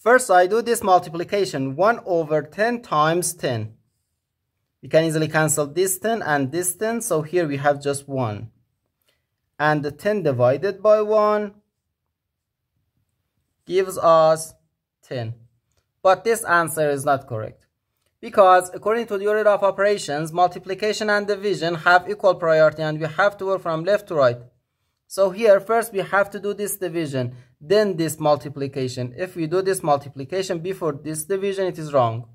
First, I do this multiplication, 1 over 10 times 10. You can easily cancel this 10 and this 10, so here we have just 1. And the 10 divided by 1 gives us 10. But this answer is not correct, because according to the order of operations, multiplication and division have equal priority and we have to work from left to right. So here first we have to do this division, then this multiplication. If we do this multiplication before this division, it is wrong.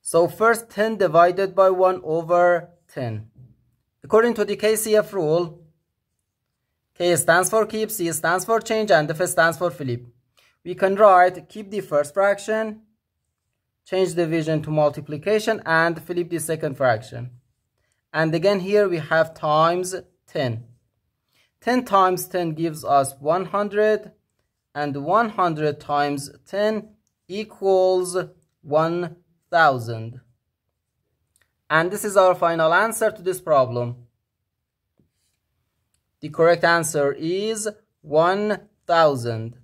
So first 10 divided by 1 over 10. According to the KCF rule, K stands for keep, C stands for change, and F stands for flip. We can write keep the first fraction, change division to multiplication, and flip the second fraction. And again here we have times 10. 10 times 10 gives us 100, and 100 times 10 equals 1,000. And this is our final answer to this problem. The correct answer is 1,000.